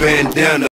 bandana.